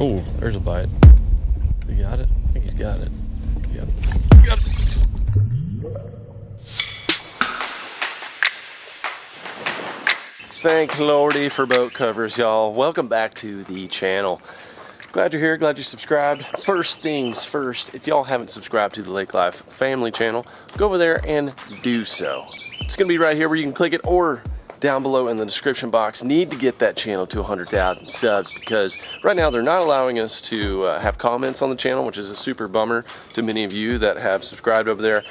Oh, there's a bite. He got it? I think he's got it. Yep. Got it. Thank Lordy for boat covers, y'all. Welcome back to the channel. Glad you're here, glad you subscribed. First things first, if y'all haven't subscribed to the Lake Life Family Channel, go over there and do so. It's gonna be right here where you can click it, or down below in the description box. Need to get that channel to 100,000 subs, because right now they're not allowing us to have comments on the channel, which is a super bummer to many of you that have subscribed over there.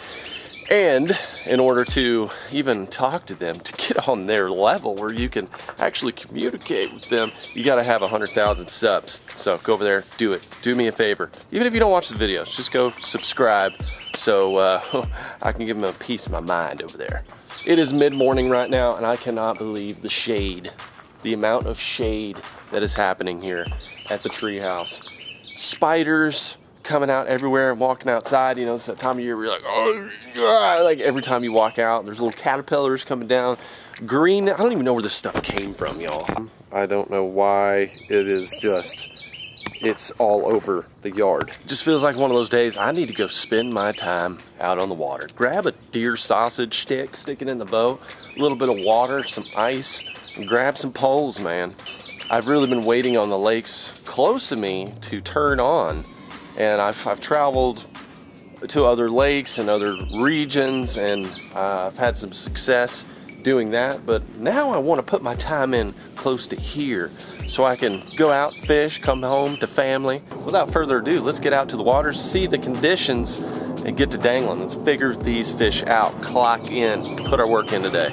And in order to even talk to them, to get on their level where you can actually communicate with them, you gotta have 100,000 subs. So go over there, do it. Do me a favor. Even if you don't watch the videos, just go subscribe so I can give them a piece of my mind over there. It is mid-morning right now, and I cannot believe the shade, the amount of shade that is happening here at the treehouse. Spiders coming out everywhere and walking outside. You know, it's that time of year where you're like, oh, like every time you walk out, there's little caterpillars coming down. Green, I don't even know where this stuff came from, y'all. I don't know why it is just, it's all over the yard. Just feels like one of those days I need to go spend my time out on the water. Grab a deer sausage stick, stick it in the boat, a little bit of water, some ice, and grab some poles, man. I've really been waiting on the lakes close to me to turn on. And I've traveled to other lakes and other regions, and I've had some success doing that, but now I want to put my time in close to here so I can go out, fish, come home to family. Without further ado, let's get out to the water, see the conditions, and get to dangling. Let's figure these fish out, clock in, put our work in today.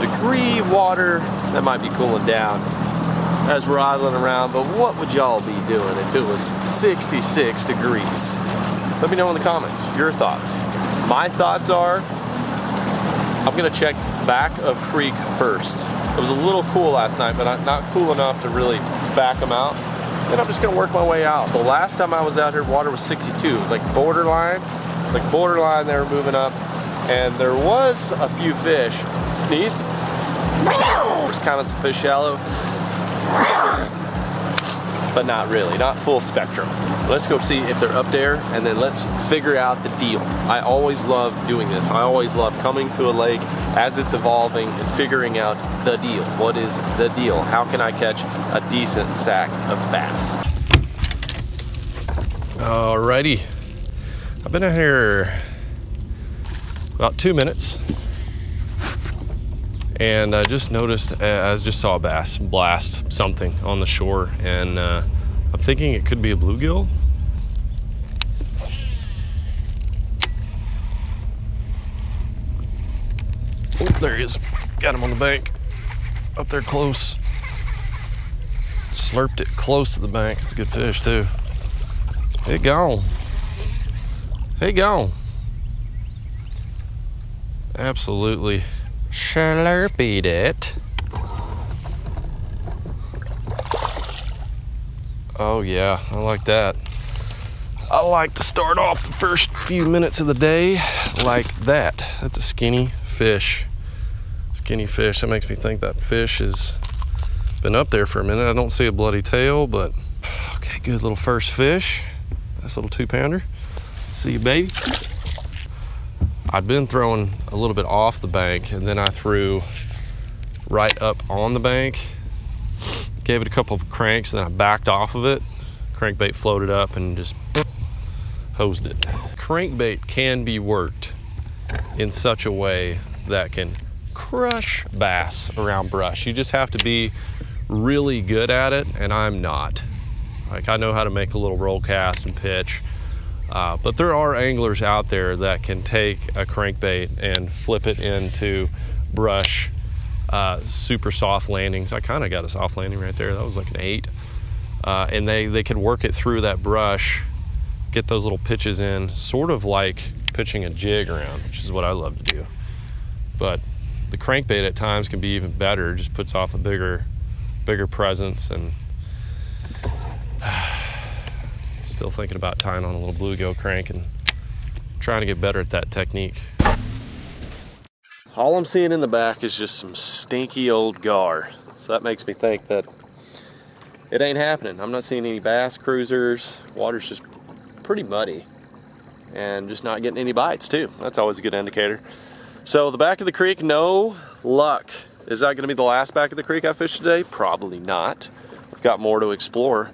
Degree water, that might be cooling down as we're idling around, but what would y'all be doing if it was 66 degrees? Let me know in the comments your thoughts. My thoughts are, I'm gonna check back of creek first. It was a little cool last night, but not cool enough to really back them out. And I'm just gonna work my way out. The last time I was out here, water was 62. It was like borderline, they were moving up, and there was a few fish. Sneeze. Just kind of some fish shallow, but not really, not full spectrum. Let's go see if they're up there, and then let's figure out the deal. I always love doing this. I always love coming to a lake as it's evolving and figuring out the deal. What is the deal? How can I catch a decent sack of bass? Alrighty, I've been out here about 2 minutes. And I just noticed, I just saw a bass blast something on the shore, and I'm thinking it could be a bluegill. Oh, there he is. Got him on the bank. Up there close. Slurped it close to the bank. It's a good fish too. Hey, gone. Hey, gone. Absolutely. Slurped it. Oh yeah, I like that. I like to start off the first few minutes of the day like that. That's a skinny fish. Skinny fish. That makes me think that fish has been up there for a minute. I don't see a bloody tail, but okay, good little first fish. Nice little 2-pounder. See you, baby. I'd been throwing a little bit off the bank, and then I threw right up on the bank, gave it a couple of cranks, and then I backed off of it. Crankbait floated up and just hosed it. Crankbait can be worked in such a way that can crush bass around brush. You just have to be really good at it, and I'm not. Like, I know how to make a little roll cast and pitch, but there are anglers out there that can take a crankbait and flip it into brush, super soft landings. I kind of got a soft landing right there. That was like an 8. And they could work it through that brush, get those little pitches in, sort of like pitching a jig around, which is what I love to do. But the crankbait at times can be even better. It just puts off a bigger presence, and Still thinking about tying on a little bluegill crank and trying to get better at that technique. All I'm seeing in the back is just some stinky old gar. So that makes me think that it ain't happening. I'm not seeing any bass cruisers. Water's just pretty muddy and just not getting any bites too. That's always a good indicator. So the back of the creek, no luck. Is that gonna be the last back of the creek I fished today? Probably not. I've got more to explore.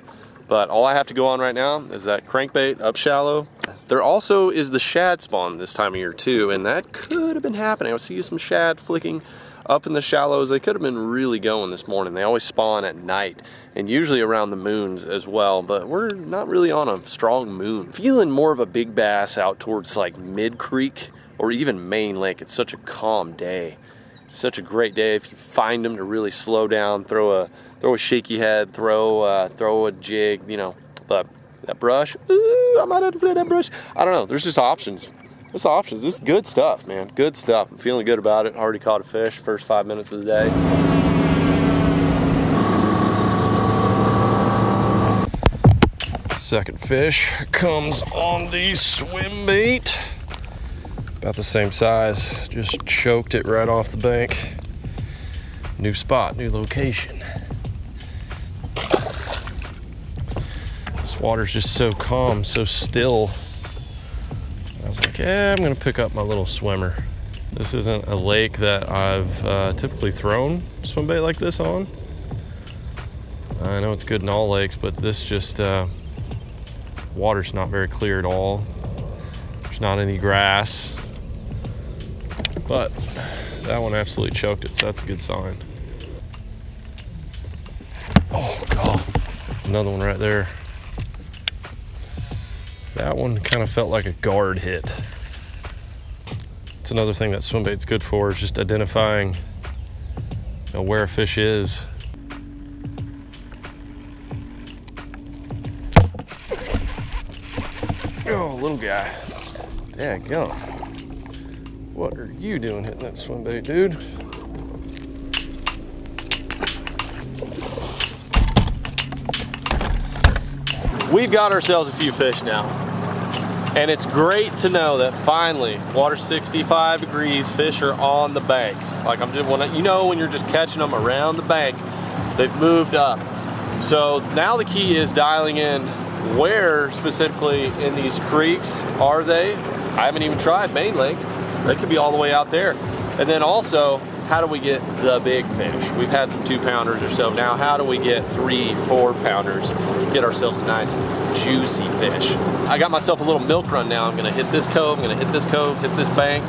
But all I have to go on right now is that crankbait up shallow. There also is the shad spawn this time of year too, and that could have been happening. I was seeing some shad flicking up in the shallows. They could have been really going this morning. They always spawn at night and usually around the moons as well, but we're not really on a strong moon. Feeling more of a big bass out towards like mid creek or even main lake. It's such a calm day. It's such a great day if you find them to really slow down, throw a shaky head, throw a jig, you know. But that brush, ooh, I might have to play that brush. I don't know, there's just options. There's options, this is good stuff, man, good stuff. I'm feeling good about it, already caught a fish, first 5 minutes of the day. Second fish comes on the swim bait. About the same size, just choked it right off the bank. New spot, new location. This water's just so calm, so still. I was like, yeah, I'm gonna pick up my little swimmer. This isn't a lake that I've typically thrown swim bait like this on. I know it's good in all lakes, but this just, water's not very clear at all. There's not any grass, but that one absolutely choked it, so that's a good sign. Oh God, another one right there. That one kind of felt like a guard hit. It's another thing that swim bait's good for, is just identifying, you know, where a fish is. Oh, little guy. There you go. What are you doing hitting that swim bait, dude? We've got ourselves a few fish now, and it's great to know that finally, water 65 degrees, fish are on the bank. Like I'm just, when, you know, when you're just catching them around the bank, they've moved up. So now the key is dialing in where specifically in these creeks are they. I haven't even tried main lake. They could be all the way out there. And then also, how do we get the big fish? We've had some 2-pounders or so. Now, how do we get 3-4-pounders? Get ourselves a nice, juicy fish. I got myself a little milk run now. I'm gonna hit this cove, I'm gonna hit this cove, hit this bank,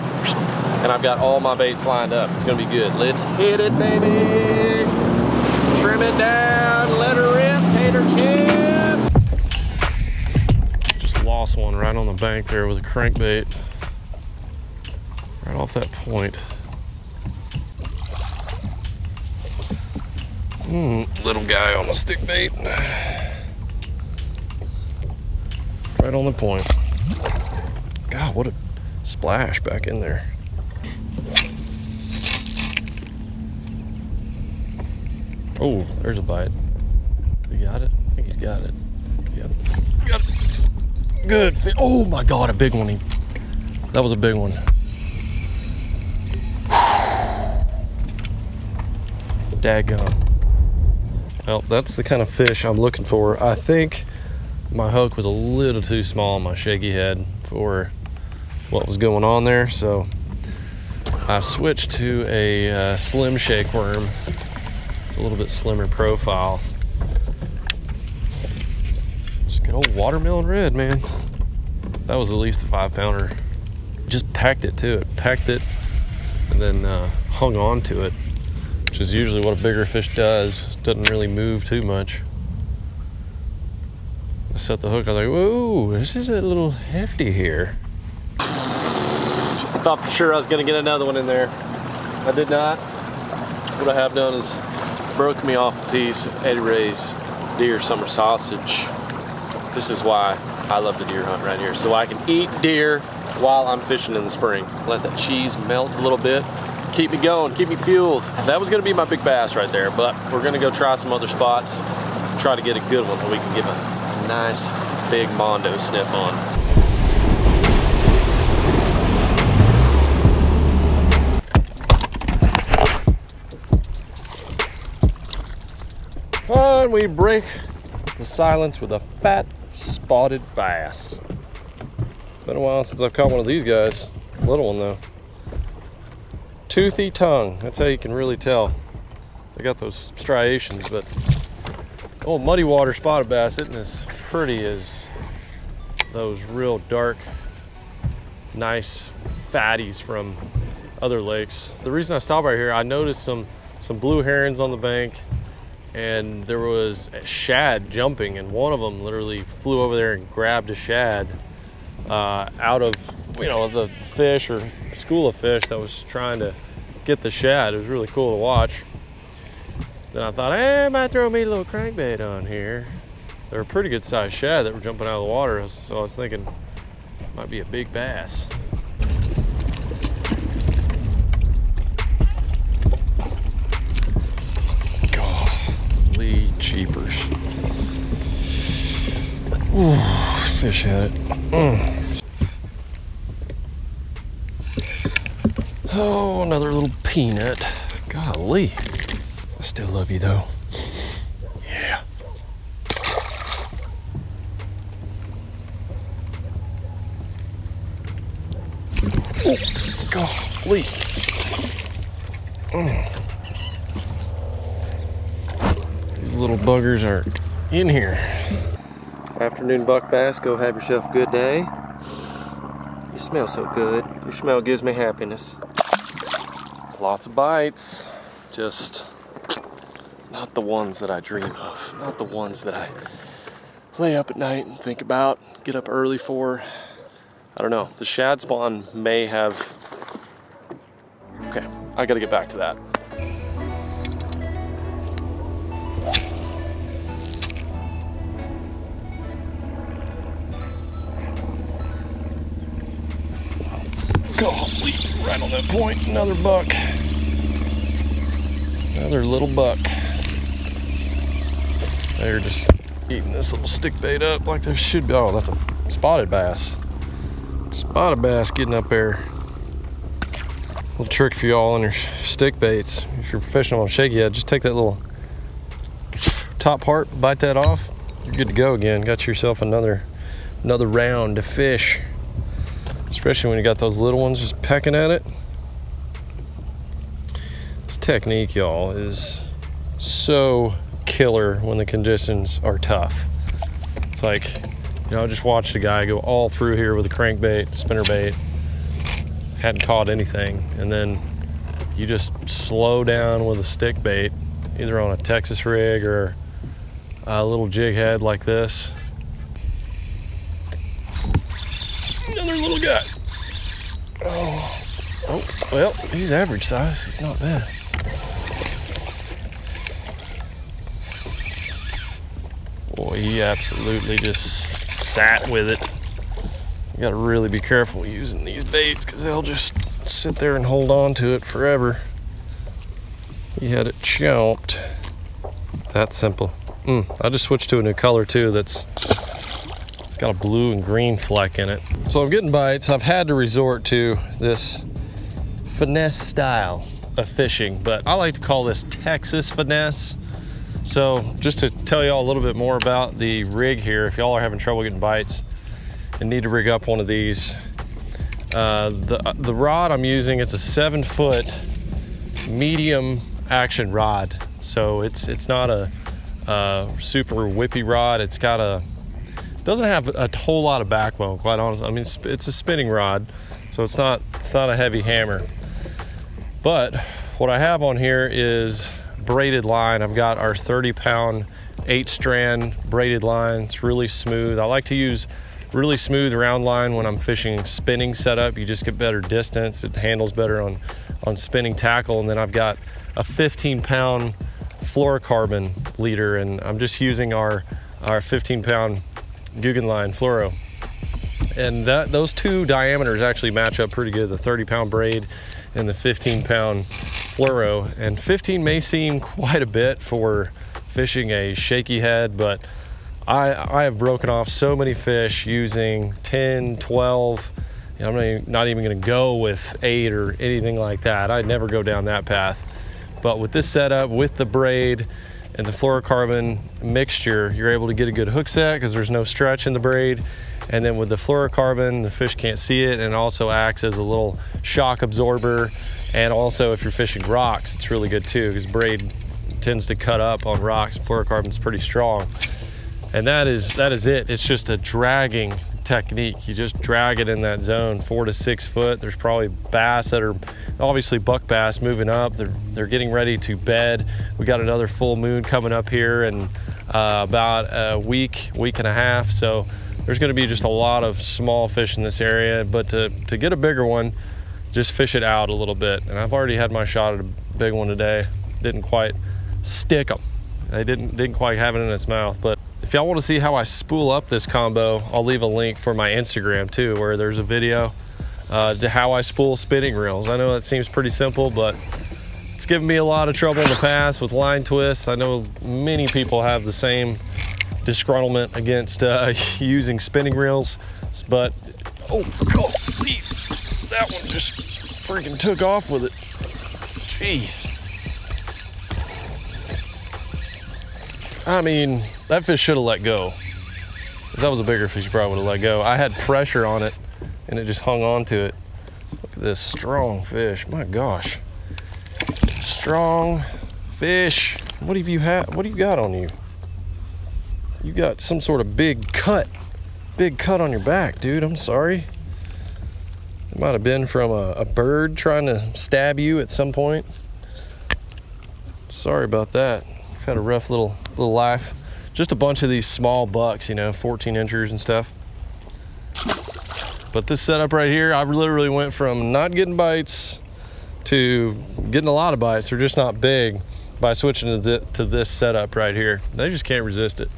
and I've got all my baits lined up. It's gonna be good. Let's hit it, baby. Trim it down, let her rip, tater chip. Just lost one right on the bank there with a crankbait. Right off that point. Little guy on a stick bait. Right on the point. God, what a splash back in there. Oh, there's a bite. He got it? I think he's got it. Yep. Got it. Good fish. Oh my God, a big one. That was a big one. Daggone. Well, that's the kind of fish I'm looking for. I think my hook was a little too small on my shaky head for what was going on there, so I switched to a slim shake worm. It's a little bit slimmer profile. Just good old watermelon red, man. That was at least a 5-pounder. Just pecked it too. It pecked it and then hung on to it, which is usually what a bigger fish does. Doesn't really move too much. I set the hook, I was like, whoa, this is a little hefty here. I thought for sure I was gonna get another one in there. I did not. What I have done is broke me off a piece of Eddie Ray's deer summer sausage. This is why I love the deer hunt right here, so I can eat deer while I'm fishing in the spring. Let that cheese melt a little bit. Keep me going, keep me fueled. That was gonna be my big bass right there, but we're gonna go try some other spots, try to get a good one that we can give a nice big Mondo sniff on. And we break the silence with a fat spotted bass. Been a while since I've caught one of these guys. Little one though. Toothy tongue. That's how you can really tell. They got those striations, but old muddy water spotted bass isn't as pretty as those real dark, nice fatties from other lakes. The reason I stopped right here, I noticed some blue herons on the bank, and there was a shad jumping, and one of them literally flew over there and grabbed a shad out of, you know, the fish or school of fish that was trying to get the shad. It was really cool to watch. Then I thought, hey, I might throw me a little crankbait on here. There were pretty good sized shad that were jumping out of the water, so I was thinking might be a big bass. Cheapers. Ooh, fish had it. Oh, another little peanut. Golly. I still love you though. Yeah. Ooh, golly. Little buggers are in here. Afternoon buck bass, go have yourself a good day. You smell so good. Your smell gives me happiness. Lots of bites, just not the ones that I dream of, not the ones that I lay up at night and think about, get up early for. I don't know, the shad spawn may have... Okay, I gotta get back to that. Golly, right on that point, another buck. Another little buck. They're just eating this little stick bait up like there should be. Oh, that's a spotted bass. Spotted bass getting up there. Little trick for y'all on your stick baits. If you're fishing on shaky head, just take that little top part, bite that off. You're good to go again. Got yourself another round to fish. Especially when you got those little ones just pecking at it. This technique, y'all, is so killer when the conditions are tough. It's like, you know, I just watched a guy go all through here with a crankbait, spinnerbait, hadn't caught anything, and then you just slow down with a stick bait, either on a Texas rig or a little jig head like this. Another little guy. Oh, well, he's average size. He's not bad. Boy, he absolutely just sat with it. You gotta really be careful using these baits because they'll just sit there and hold on to it forever. He had it chomped. That simple. I just switched to a new color too. It's got a blue and green fleck in it. So I'm getting bites. I've had to resort to this finesse style of fishing, but I like to call this Texas finesse. So just to tell y'all a little bit more about the rig here, if y'all are having trouble getting bites and need to rig up one of these, the rod I'm using, it's a 7-foot medium action rod. So it's not a super whippy rod. It's got a, doesn't have a whole lot of backbone, quite honestly. I mean, it's a spinning rod, so it's not a heavy hammer. But what I have on here is braided line. I've got our 30-pound 8-strand braided line. It's really smooth. I like to use really smooth round line when I'm fishing spinning setup. You just get better distance. It handles better on spinning tackle. And then I've got a 15-pound fluorocarbon leader, and I'm just using our 15-pound Googan line fluoro, and those two diameters actually match up pretty good, the 30-pound braid and the 15-pound fluoro. And 15 may seem quite a bit for fishing a shaky head, but I have broken off so many fish using 10, 12, I'm not even gonna go with 8 or anything like that. I'd never go down that path. But with this setup, with the braid and the fluorocarbon mixture, you're able to get a good hook set because there's no stretch in the braid. And then with the fluorocarbon, the fish can't see it, and it also acts as a little shock absorber. And also if you're fishing rocks, it's really good too, because braid tends to cut up on rocks. Fluorocarbon's pretty strong. And that is it. It's just a dragging technique. You just drag it in that zone, 4 to 6 foot. There's probably bass that are obviously buck bass moving up. They're getting ready to bed. We got another full moon coming up here in about a week and a half. So there's going to be just a lot of small fish in this area. But to get a bigger one, just fish it out a little bit. And I've already had my shot at a big one today. Didn't quite stick them. They didn't quite have it in its mouth, but. If y'all want to see how I spool up this combo, I'll leave a link for my Instagram too, where there's a video to how I spool spinning reels. I know that seems pretty simple, but it's given me a lot of trouble in the past with line twists. I know many people have the same disgruntlement against using spinning reels, but oh, that one just freaking took off with it. Jeez. I mean, that fish should have let go. If that was a bigger fish, you probably would have let go. I had pressure on it, and it just hung on to it. Look at this strong fish. My gosh. Strong fish. What have you had? What do you got on you? You got some sort of big cut. Big cut on your back, dude. I'm sorry. It might have been from a bird trying to stab you at some point. Sorry about that. Had a rough little life. Just a bunch of these small bucks, 14 inchers and stuff. But this setup right here, I literally went from not getting bites to getting a lot of bites. They're just not big by switching to this setup right here. They just can't resist it.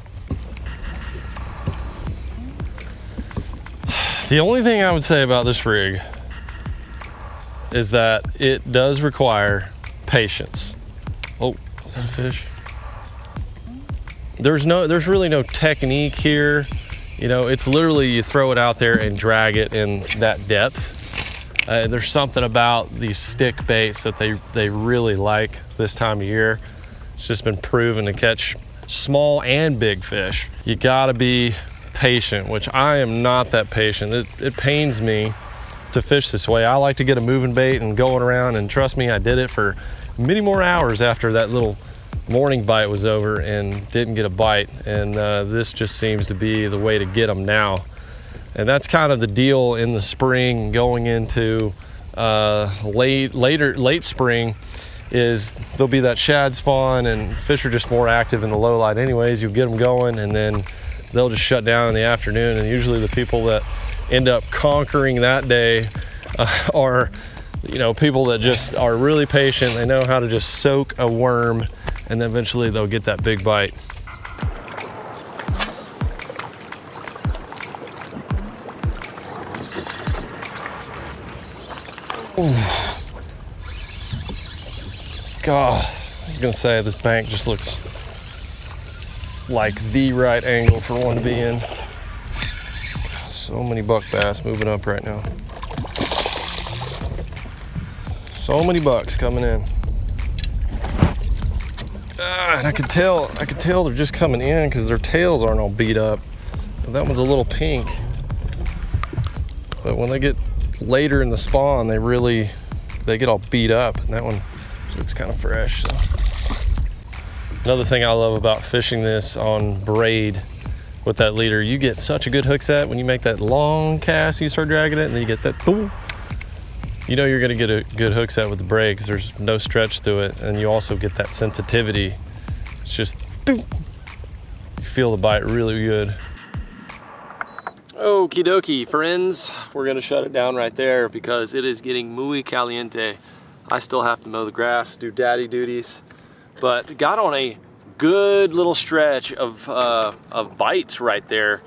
The only thing I would say about this rig is that it does require patience. Oh, is that a fish? There's really no technique here. It's literally you throw it out there and drag it in that depth. There's something about these stick baits that they really like this time of year. It's just been proven to catch small and big fish. You gotta be patient, which I am not that patient. It pains me to fish this way. I like to get a moving bait and going around, and trust me, I did it for many more hours after that little morning bite was over and didn't get a bite, and this just seems to be the way to get them now. And that's kind of the deal in the spring going into late spring, is there'll be that shad spawn and fish are just more active in the low light anyways. You'll get them going and then they'll just shut down in the afternoon, and usually the people that end up conquering that day are people that just are really patient. They know how to just soak a worm, and then eventually they'll get that big bite. Ooh. God, I was gonna say this bank just looks like the right angle for one to be in. So many buck bass moving up right now. So many bucks coming in. And I could tell they're just coming in because their tails aren't all beat up. But that one's a little pink. But when they get later in the spawn, they get all beat up. And that one just looks kind of fresh. So. Another thing I love about fishing this on braid with that leader, you get such a good hook set when you make that long cast. You start dragging it, and then you get that thump. You know you're gonna get a good hook set with the braid because there's no stretch through it, and you also get that sensitivity. It's just, you feel the bite really good. Okie dokie, friends. We're gonna shut it down right there because it is getting muy caliente. I still have to mow the grass, do daddy duties, but got on a good little stretch of bites right there.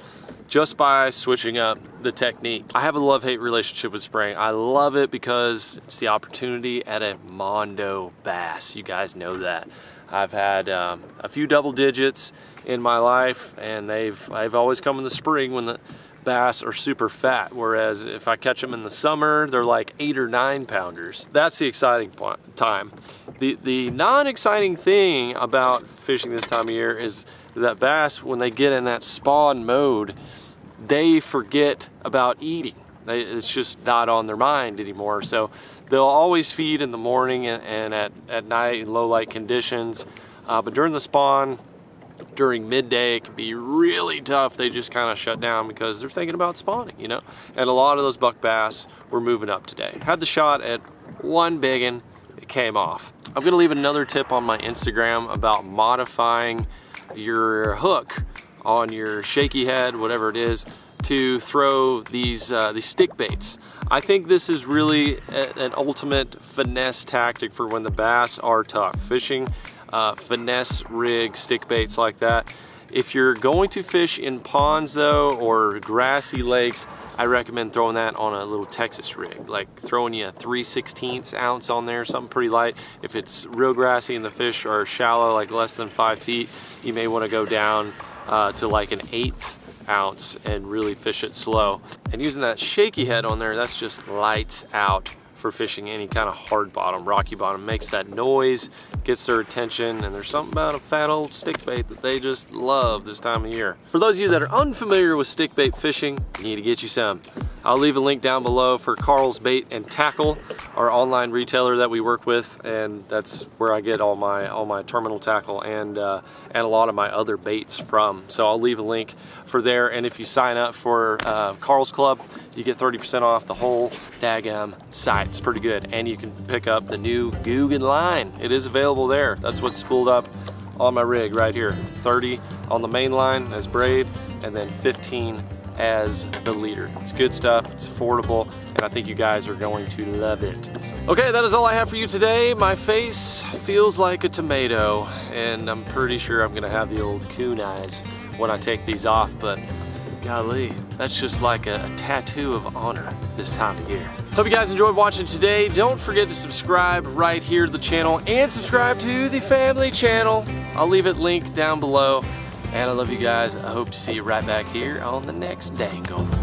Just by switching up the technique. I have a love-hate relationship with spring. I love it because it's the opportunity at a mondo bass. You guys know that. I've had a few double digits in my life, and I've always come in the spring when the bass are super fat, whereas if I catch them in the summer, they're like 8 or 9 pounders. That's the exciting time. The non-exciting thing about fishing this time of year is that bass, when they get in that spawn mode, they forget about eating. It's just not on their mind anymore. So they'll always feed in the morning and at night in low light conditions. But during the spawn, during midday, it can be really tough. They just kind of shut down because they're thinking about spawning, you know? And a lot of those buck bass were moving up today. Had the shot at one big one, it came off. I'm gonna leave another tip on my Instagram about modifying your hook on your shaky head, whatever it is, to throw these stick baits. I think this is really an ultimate finesse tactic for when the bass are tough. Fishing finesse rig stick baits like that. If you're going to fish in ponds though, or grassy lakes, I recommend throwing that on a little Texas rig, like throwing you a 3/16 ounce on there, something pretty light. If it's real grassy and the fish are shallow, like less than 5 feet, you may want to go down to like an 1/8 ounce and really fish it slow. And using that shaky head on there, that's just lights out for fishing any kind of hard bottom, rocky bottom. Makes that noise, gets their attention, and there's something about a fat old stickbait that they just love this time of year. For those of you that are unfamiliar with stickbait fishing, you need to get you some. I'll leave a link down below for Karl's Bait and Tackle, our online retailer that we work with, and that's where I get all my terminal tackle and a lot of my other baits from. So I'll leave a link for there, and if you sign up for Karl's Club, you get 30% off the whole daggum site. It's pretty good. And you can pick up the new Googan line. It is available there. That's what's spooled up on my rig right here. 30 on the main line as braid, and then 15 as the leader. It's good stuff, it's affordable, and I think you guys are going to love it. Okay, that is all I have for you today. My face feels like a tomato, and I'm pretty sure I'm gonna have the old coon eyes when I take these off, but golly, that's just like a tattoo of honor this time of year. Hope you guys enjoyed watching today. Don't forget to subscribe right here to the channel and subscribe to the family channel. I'll leave it linked down below. And I love you guys. I hope to see you right back here on the next Dangle.